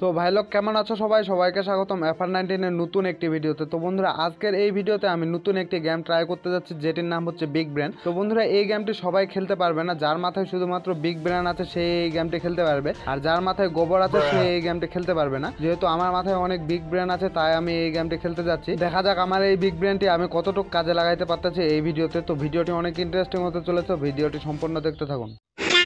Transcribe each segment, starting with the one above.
तो भाई लोग केमन आछो सबाई सबाइके स्वागतम एफआर19 एर नतून एक भिडियोते। तो बंधुरा आजकेर एई भिडियोते आमि नतून एक गेम ट्राई करते जाच्छि जेटिर नाम हच्छे बिग ब्रेन। तो बंधुरा एई गेमटी सबाई खेलते पारबे ना, जार माथाय शुधुमात्र बिग ब्रेन आछे से एई गेमटी खेलते पारबे आर जार माथाय गोबर आछे से एई गेमटी खेलते पारबे ना। जेहेतु आमार माथाय अनेक बिग ब्रेन आछे ताई आमि एई गेमटी खेलते जाच्छि। देखा जाक आमार एई बिग ब्रेनटी आमि कतटुक काजे लागाइते पारतेछि एई भिडियोते। तो भिडियोटी अनेक इंटरेस्टिंग होते चलेछे, भिडियोटी सम्पूर्ण देखते थाकुन।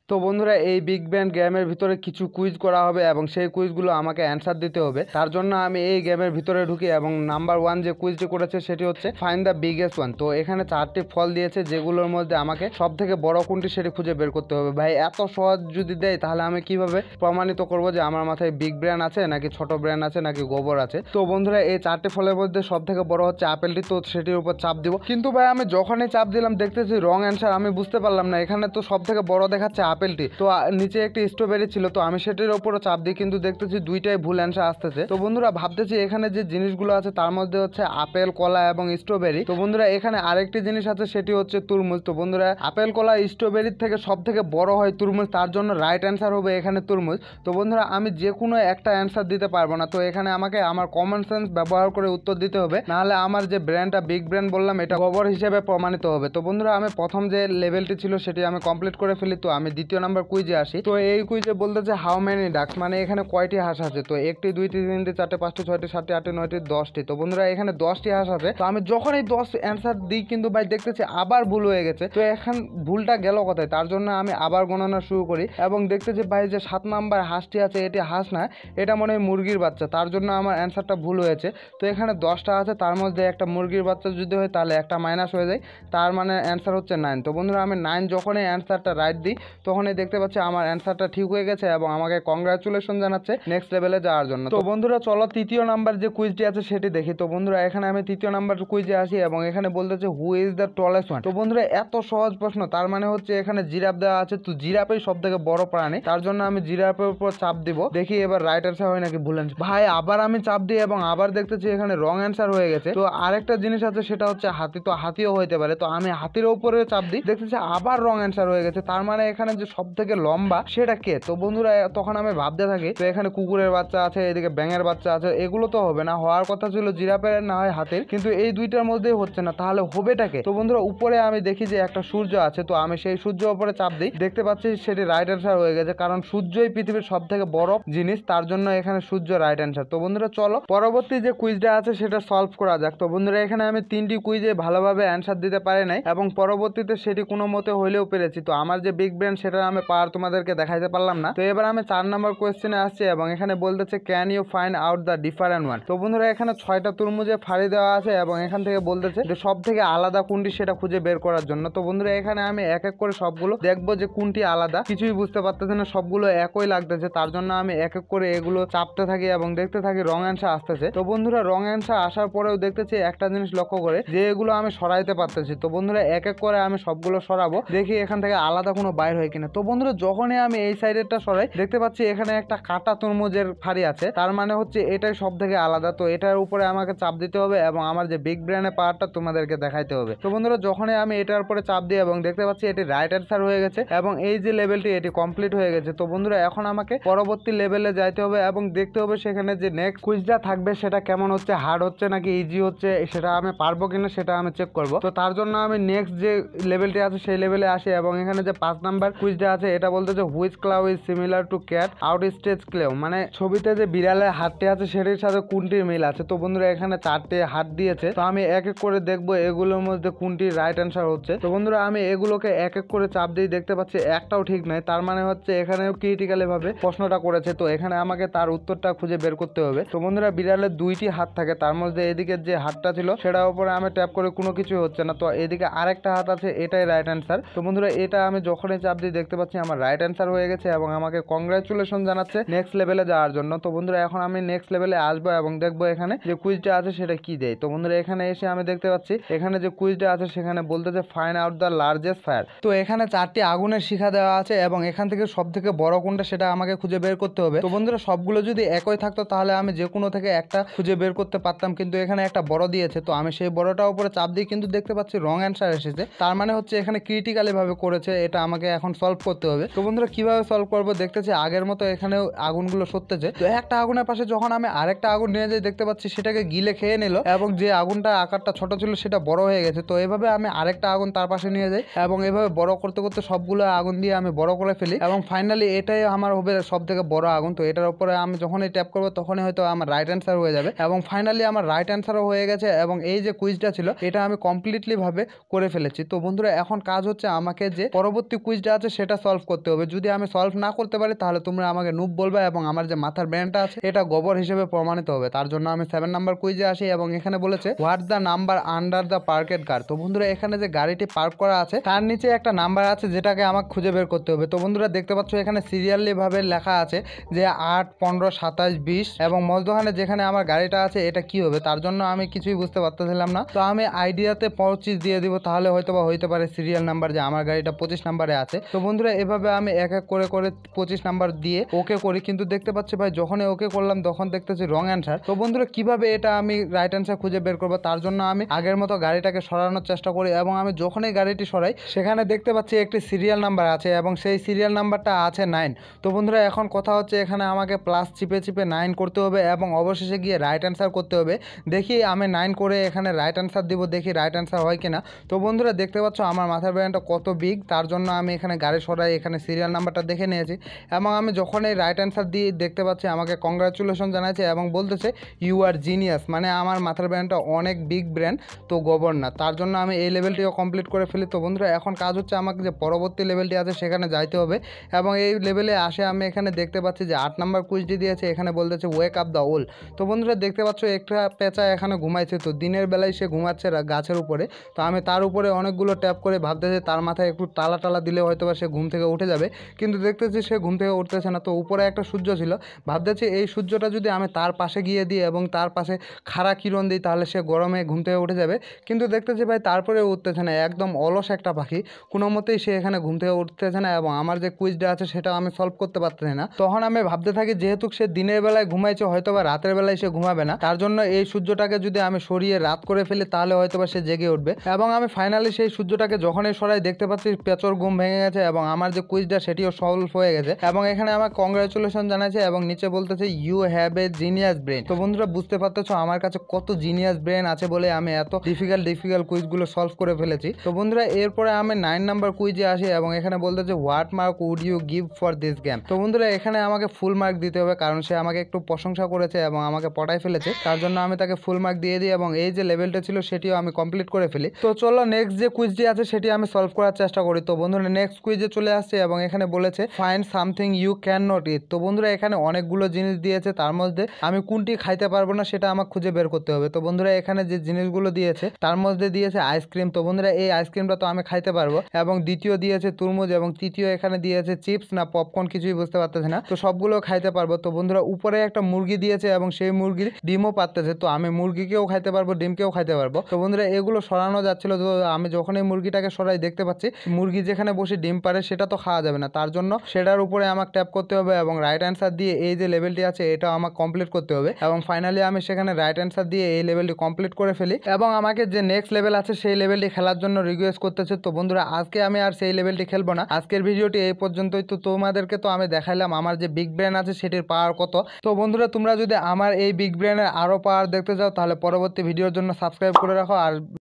तो बंधुरा ये बिग ब्रेन गेमेर भितरे किछु क्यूज करा होबे एबं सेई क्यूजगुलो आमाके आंसर दीते होबे। तार जन्य आमि एई गेमेर भितरे ढुकी एबं नम्बर 1 जे क्यूजटी करेछे सेटी हच्छे फाइंड द बिगेस्ट वन। तो एखाने 4टी फल दिएछे जेगुलोर मध्ये आमाके सबथेके बड़ कोनटी सेटी खुंजे बेर करते होबे। भाई एत सहज जदि देय ताहले आमि किभाबे प्रमाणित करब जे आमार माथाय बिग ब्रेन आछे नाकि छोट ब्रेन आछे नाकि गोबर आछे। तो बंधुरा ये 4टी फलेर मध्ये सबथेके बड़ हच्छे आपेलटी। तो सेटिर उपर चाप देब, किन्तु भाई आमि जखनई चाप दिलाम देखतेछि रंग आंसर। आमि बुझते पारलाम ना एखाने तो सबथेके बड़ देखाच्छे आपेलटी, तो नीचे एक स्ट्रबेरी छिलो तो आमी सेटिर उपरो चाप दिई किन्तु देखतेछि दुइटाई भूल आंसर आसतेছে। तो बंधुरा भाबतेছি एखाने जे जिनिसगुलो आछे तार मध्ये हच्छे आपेल कला एबं स्ट्रबेरी। तो बंधुरा एखाने आरेकटी जिनिस आछे सेটি হচ্ছে তরমুজ। तो बंधुरा आपेल कला स्ट्रबेरिর থেকে সবথেকে বড় হয় তরমুজ, তার জন্য রাইট आंसर হবে এখানে তরমুজ। তো বন্ধুরা আমি যে কোনো একটা आंसर দিতে পারবো না, তো এখানে আমাকে আমার কমন সেন্স ব্যবহার করে উত্তর দিতে হবে, না হলে আমার যে ব্র্যান্ডটা বিগ ব্র্যান্ড বললাম এটা গোবর হিসেবে প্রমাণিত হবে। তো বন্ধুরা আমি প্রথম যে লেভেলটি ছিল সেটি আমি কমপ্লিট করে ফেলি। তো আমি দ্বিতীয় নাম্বার কুইজে আসি। তো এই কুইজে বলতেছে হাউ মেনি ডাকস, মানে এখানে কয়টি হাঁস আছে। তো 1টি 2টি 3টি 4টি 5টি 6টি 7টি 8টি 9টি 10টি। তো বন্ধুরা এখানে 10টি হাঁস আছে। তো আমি যখন এই 10 অ্যানসার দিই কিন্তু ভাই দেখতেছি আবার ভুল হয়ে গেছে। তো এখন ভুলটা গেল কোথায়, তার জন্য আমি আবার গণনা শুরু করি এবং দেখতেছি ভাই যে 7 নাম্বার হাঁসটি আছে এটি হাঁস না, এটা মনে হয় মুরগির বাচ্চা, তার জন্য আমার অ্যানসারটা ভুল হয়েছে। তো এখানে 10টা আছে, তার মধ্যে একটা মুরগির বাচ্চা যদি হয় তাহলে একটা মাইনাস হয়ে যায়, তার মানে অ্যানসার হচ্ছে 9। তো বন্ধুরা আমি 9 যখনই অ্যানসারটা রাইট দিই তখনই দেখতে পাচ্ছি আমার অ্যানসারটা ঠিক হয়ে গেছে এবং আমাকে কংগ্রাচুলেশন জানাচ্ছে নেক্সট লেভেলে যাওয়ার জন্য। তো বন্ধুরা চলো তৃতীয় নাম্বার যে কুইজটি আছে সেটি দেখি। তো বন্ধুরা এখানে আমি তৃতীয় নাম্বার কুইজে আসি এবং এখানে বলতেছে who is the tallest one. তো বন্ধুরা এত সহজ প্রশ্ন, তার মানে হচ্ছে এখানে জিরাফ দেওয়া আছে। তো জিরাফই সবথেকে বড় প্রাণী, তার জন্য আমি জিরাফের উপর চাপ দিব, দেখি এবার রাইট অ্যান্সার হয় নাকি ভুল অ্যান্সার। ভাই আবার আমি চাপ দিই এবং আবার দেখতেছি এখানে রং অ্যান্সার হয়ে গেছে। তো আরেকটা জিনিস আছে সেটা হচ্ছে হাতি, তো হাতিও হইতে পারে। তো আমি হাতির উপরে চাপ দিই, দেখতেছি আবার রং অ্যান্সার হয়ে গেছে, তার মানে এখানে যে সবথেকে লম্বা সেটা কে। তো বন্ধুরা তখন আমি ভাবতে থাকি, তো এখানে কুকুরের বাচ্চা আছে, এদিকে ব্যাঙের বাচ্চা আছে, এগুলো তো হবে না, হওয়ার কথা ছিল জিরাফের না হয় হাতির, কিন্তু এই দুইটার মধ্যে হচ্ছে না, তাহলে হবেটা কে। তো বন্ধুরা উপরে আমি দেখি যে একটা সূর্য আছে, তো আমি সেই সূর্য উপরে চাপ দিই, দেখতে পাচ্ছি সেটি রাইট অ্যান্সার হয়ে গেছে, কারণ সূর্যই পৃথিবীর সবথেকে বড় জিনিস, তার জন্য এখানে সূর্য রাইট অ্যান্সার। তো বন্ধুরা চলো পরবর্তী যে কুইজটা আছে সেটা সলভ করা যাক। তো বন্ধুরা এখানে আমি 3টি কুইজে ভালোভাবে অ্যান্সার দিতে পারি নাই এবং পরবর্তীতে সেটি কোনো মতে হইলেও পেরেছি। তো আমার যে বিগ ব্রেন সেটা আমি পার তোমাদেরকে দেখাইতে পারলাম না। তো এবার আমি 4 নম্বর কোয়েশ্চেনে আসছি এবং এখানে বলতেছে can you find out the different one. তো বন্ধুরা এখানে 6টা তরমুজে ফাড়ি দেওয়া আছে এবং এখান থেকে বলতেছে যে সব থেকে আলাদা কোনটি সেটা খুঁজে বের করার জন্য। তো বন্ধুরা এখানে আমি এক এক করে সবগুলো দেখবো যে কোনটি আলাদা, কিছুই বুঝতে পারতেছে না, সবগুলো একই লাগতেছে, তার জন্য আমি এক এক করে এগুলো চাপতে থাকি এবং দেখতে থাকি রং অ্যান্সার আসতেছে। তো বন্ধুরা রং অ্যান্সার আসার পরেও দেখতেছি একটা জিনিস লক্ষ্য করে যে এগুলো আমি সরাইতে পারতেছি। তো বন্ধুরা এক এক করে আমি সবগুলো সরাবো, দেখি এখান থেকে আলাদা কোনো বাইর হয় কিনা। তো বন্ধুরা যখনই আমি এই সাইডেরটা সরাই দেখতে পাচ্ছি এখানে একটা কাটা তরমুজের ফাড়ি আছে, তার মানে হচ্ছে এটাই সবথেকে আলাদা। তো এটার উপরে আমাকে চাপ দিতে হবে এবং আমার যে বিগ ব্রেনের পাওয়ারটা তোমাদেরকে দেখাইতে হবে। তো বন্ধুরা যখনই আমি এটার উপরে চাপ দিই এবং দেখতে পাচ্ছি এটি রাইট অ্যান্সার হয়ে গেছে এবং এই যে লেভেলটি এটি কমপ্লিট হয়ে গেছে। তো বন্ধুরা এখন আমাকে পরবর্তী লেভেলে যাইতে হবে এবং দেখতে হবে সেখানে যে নেক্সট কুইজটা থাকবে সেটা কেমন হচ্ছে, হার্ড হচ্ছে নাকি ইজি হচ্ছে, সেটা আমি পারবো কিনা সেটা আমি চেক করবো। তো তার জন্য আমি নেক্সট যে লেভেলটি আছে সেই লেভেলে আসি এবং এখানে যে 5 নাম্বার কুইজটা আছে এটা বলতেছে which ক্লাউ is similar to cat outstage claw, মানে ছবিতে যে বিড়ালের হাতটি আছে সেটির সাথে কোনটির মিল আছে। তো বন্ধুরা এখানে 4টি হাত দিয়েছে, তো আমি এক এক করে দেখবো এগুলোর মধ্যে কোনটি রাইট অ্যান্সার হচ্ছে। তো বন্ধুরা আমি এগুলোকে এক এক করে চাপ দিয়ে দেখতে পাচ্ছি একটাও ঠিক নাই, তার মানে হচ্ছে এখানেও ক্রিটিক্যালি ভাবে প্রশ্নটা করেছে, তো এখানে আমাকে তার উত্তরটা খুঁজে বের করতে হবে। তো বন্ধুরা বিড়ালের 2টি হাত থাকে, তার মধ্যে এদিকে যে হাতটা ছিল সেটার উপরে আমি ট্যাপ করে কোনো কিছু হচ্ছে না, তো এদিকে আরেকটা হাত আছে এটাই রাইট অ্যান্সার। তো বন্ধুরা এটা আমি যখনই চাপ দিয়ে দেখতে পাচ্ছি আমার রাইট অ্যান্সার হয়ে গেছে এবং আমাকে কংগ্রাচুলেশন জানাচ্ছে নেক্সট লেভেলে যাওয়ার জন্য। তো বন্ধুরা এখন আমি নেক্সট লেভেলে আসবো এবং দেখবো এখানে যে কুইজটা আছে সেটা কি দেয়। তো বন্ধুরা এখানে এসে আমি দেখতে পাচ্ছি এখানে যে কুইজটা আছে সেখানে বলতেছে find out the largest fire. তো এখানে 4টি আগুনের শিখা দেওয়া আছে এবং এখান থেকে সব থেকে বড় কোনটা সেটা আমাকে খুঁজে বের করতে হবে। তো বন্ধুরা সবগুলো যদি একই থাকতো তাহলে আমি যে কোনো থেকে একটা খুঁজে বের করতে পারতাম, কিন্তু এখানে একটা বড় দিয়েছে, তো আমি সেই বড়টার উপরে চাপ দিয়ে কিন্তু দেখতে পাচ্ছি রং অ্যান্সার এসেছে, তার মানে হচ্ছে এখানে ক্রিটিক্যালি ভাবে করেছে, এটা আমাকে এখন সলভ করতে হবে। তো বন্ধুরা কিভাবে সলভ করবো দেখতেছি আগের মতো এখানে আগুনগুলো সরতেছে। তো একটা আগুনের পাশে যখন আমি আরেকটা আগুন নিয়ে যাই দেখতে পাচ্ছি সেটাকে গিলে খেয়ে নিল এবং যে আগুনটা আকারটা ছোট ছিল সেটা বড় হয়ে গেছে। তো এভাবে আমি আরেকটা আগুন তার পাশে নিয়ে যাই এবং এভাবে বড় করতে করতে সবগুলো আগুন দিয়ে আমি বড় করে ফেলি এবং ফাইনালি এটাই আমার হবে সব থেকে বড় আগুন। তো এটার উপরে আমি যখনই ট্যাপ করবো তখনই হয়তো আমার রাইট অ্যান্সার হয়ে যাবে এবং ফাইনালি আমার রাইট অ্যান্সারও হয়ে গেছে এবং এই যে কুইজটা ছিল এটা আমি কমপ্লিটলি ভাবে করে ফেলেছি। তো বন্ধুরা এখন কাজ হচ্ছে আমাকে যে পরবর্তী কুইজটা আছে সেটা সলভ করতে হবে। যদি আমি সলভ না করতে পারি তাহলে তোমরা আমাকে নুব বলবে এবং আমার যে মাথার ব্রেনটা আছে এটা গোবর হিসেবে প্রমাণিত হবে। তার জন্য আমি 7 নাম্বার কুইজে আসি এবং এখানে বলেছে what the number under the parked car. তো বন্ধুরা এখানে যে গাড়িটি পার্ক করা আছে তার নিচে একটা নাম্বার আছে যেটাকে আমাকে খুঁজে বের করতে হবে। তো বন্ধুরা দেখতে পাচ্ছ এখানে সিরিয়ালি ভাবে লেখা আছে যে 8, 15, 27, 20 এবং মধ্যখানে যেখানে আমার গাড়িটা আছে এটা কি হবে তার জন্য আমি কিছুই বুঝতে পারতেছিলাম না। তো আমি আইডিয়াতে 25 দিয়ে দিব, তাহলে হয়তোবা হইতে পারে সিরিয়াল নাম্বার যে আমার গাড়িটা 25 নাম্বারে আছে। তো বন্ধুরা এভাবে আমি এক এক করে করে 25 নাম্বার দিয়ে ওকে করি, কিন্তু দেখতে পাচ্ছি ভাই যখনই ওকে করলাম তখন দেখতেছি রং অ্যান্সার। তো বন্ধুরা কিভাবে এটা আমি রাইট অ্যান্সার খুঁজে বের করবো তার জন্য আমি আগের মতো গাড়িটাকে সরানোর চেষ্টা করি এবং আমি যখনই গাড়িটি সরাই সেখানে দেখতে পাচ্ছি একটি সিরিয়াল নাম্বার আছে এবং সেই সিরিয়াল নাম্বারটা আছে 9। তো বন্ধুরা এখন কথা হচ্ছে এখানে আমাকে প্লাস চিপে চিপে 9 করতে হবে এবং অবশেষে গিয়ে রাইট অ্যান্সার করতে হবে। দেখি আমি 9 করে এখানে রাইট অ্যান্সার দিব, দেখি রাইট অ্যান্সার হয় কিনা। তো বন্ধুরা দেখতে পাচ্ছ আমার মাথার ব্রেনটা কত বিগ, তার জন্য আমি এখানে গাড়ি সরাই এখানে সিরিয়াল নাম্বারটা দেখে নিয়েছি এবং আমি যখন এই রাইট অ্যান্সার দিয়ে দেখতে পাচ্ছি আমাকে কংগ্রাচুলেশন জানাচ্ছে এবং বলতেছে ইউ আর জিনিয়াস, মানে আমার মাথার ব্রেনটা অনেক বিগ ব্রেন তো গোবর না। তার জন্য আমি এই লেভেলটিও কমপ্লিট করে ফেলি। তো বন্ধুরা এখন কাজ হচ্ছে আমাকে যে পরবর্তী লেভেলটি আছে সেখানে যাইতে হবে এবং এই লেভেলে আসে আমি এখানে দেখতে পাচ্ছি যে 8 নাম্বার কুইজটি দিয়েছে এখানে বলতেছে ওয়েক আপ দ্য ওল। তো বন্ধুরা দেখতে পাচ্ছ একটা পেঁচা এখানে ঘুমাইছে, তো দিনের বেলায় সে ঘুমাচ্ছে গাছের উপরে। তো আমি তার উপরে অনেকগুলো ট্যাপ করে ভাবতেছি তার মাথায় একটু টালা টালা দিলে হয়তো বা সে ঘুম থেকে উঠে যাবে, কিন্তু দেখতেছি সে ঘুম থেকে উঠতেছে না। তো উপরে একটা সূর্য ছিল, ভাবতেছি এই সূর্যটা যদি আমি তার পাশে গিয়ে দিই এবং তার পাশে খাড়া কিরণ দিই তাহলে সে গরমে ঘুম থেকে উঠে যাবে, কিন্তু দেখতেছি ভাই তারপরে উঠতেছে না, একদম অলস একটা পাখি। কোনো মতেই সে এখানে ঘুম থেকে উঠতেছে না এবং আমার যে কুইজটা আছে সেটা আমি সলভ করতে পারতেছি না। তখন আমি ভাবতে থাকি যেহেতু সে দিনের বেলায় ঘুমাইছে হয়তো বা রাতের বেলায় সে ঘুমাবে না, তার জন্য এই সূর্যটাকে যদি আমি সরিয়ে রাত করে ফেলি তাহলে হয়তো বা সে জেগে উঠবে। এবং আমি ফাইনালি সেই সূর্যটাকে যখনই সরাই দেখতে পাচ্ছি পেঁচোর ঘুম ভেঙে গেছে এবং আমার যে কুইজটা সেটিও সলভ হয়ে গেছে এবং এখানে আমার কংগ্রাচুলেশন জানাচ্ছে এবং নিচে বলতেছে you have a genius brain. তো বন্ধুরা বুঝতে পারতেছো আমার কাছে কত জিনিয়াস ব্রেন আছে বলে আমি এত ডিফিকাল্ট কুইজগুলো সলভ করে ফেলেছি। তো বন্ধুরা এরপরে আমি 9 নাম্বার কুইজে আসি এবং এখানে বলতেছে what mark would you give for this game. তো বন্ধুরা এখানে আমাকে ফুল মার্ক দিতে হবে কারণ সে আমাকে একটু প্রশংসা করেছে এবং আমাকে পটাই ফেলেছে, তার জন্য আমি তাকে ফুল মার্ক দিয়ে দিই এবং এই যে লেভেলটা ছিল সেটিও আমি কমপ্লিট করে ফেলি। তো চলো নেক্সট যে কুইজটি আছে সেটি আমি সলভ করার চেষ্টা করি। তো বন্ধুরা নেক্সট কুইজে চলে আসছে এবং এখানে বলেছে find something you can not eat. তো বন্ধুরা এখানে অনেকগুলো জিনিস দিয়েছে, তার মধ্যে আমি কোনটি খাইতে পারবো না সেটা আমাকে খুঁজে বের করতে হবে। তো বন্ধুরা এখানে যে জিনিসগুলো দিয়েছে তার মধ্যে দিয়েছে আইসক্রিম। তো বন্ধুরা এই আইসক্রিমটা তো আমি খাইতে পারবো এবং দ্বিতীয় দিয়েছে তরমুজ এবং তৃতীয় এখানে দিয়েছে চিপস না পপকর্ন কিছুই বুঝতে পারতেছে না, তো সবগুলো খাইতে পারবো। তো বন্ধুরা উপরে একটা মুরগি দিয়েছে এবং সেই মুরগির ডিমও পারতেছে, তো আমি মুরগিকেও খাইতে পারবো ডিমকেও খাইতে পারবো। তো বন্ধুরা এগুলো সরানো যাচ্ছিল, তো আমি যখন এই মুরগিটাকে সরাই দেখতে পাচ্ছি মুরগি যেখানে বসে ডিম পারে সেটা তো খাওয়া যাবে না, তার জন্য সেটার উপরে আমাকে ট্যাপ করতে হবে এবং রাইট অ্যান্সার দিয়ে এই যে লেভেলটি আছে এটা আমাকে কমপ্লিট করতে হবে এবং ফাইনালি আমি সেখানে রাইট অ্যান্সার দিয়ে এই লেভেলটি কমপ্লিট করে ফেলি এবং আমাকে যে নেক্সট লেভেল আছে সেই লেভেলটি খেলার জন্য রিকোয়েস্ট করতেছে। তো বন্ধুরা আজকে আমি আর সেই লেভেলটি খেলবো না, আজকের ভিডিওটি এই পর্যন্তই। তো তোমাদেরকে তো আমি দেখাইলাম আমার যে বিগ ব্রেন আছে সেটির পাওয়ার কত। তো বন্ধুরা তোমরা যদি আমার এই বিগ ব্রেনের আরো পাওয়ার দেখতে চাও তাহলে পরবর্তী ভিডিওর জন্য সাবস্ক্রাইব করে রাখো আর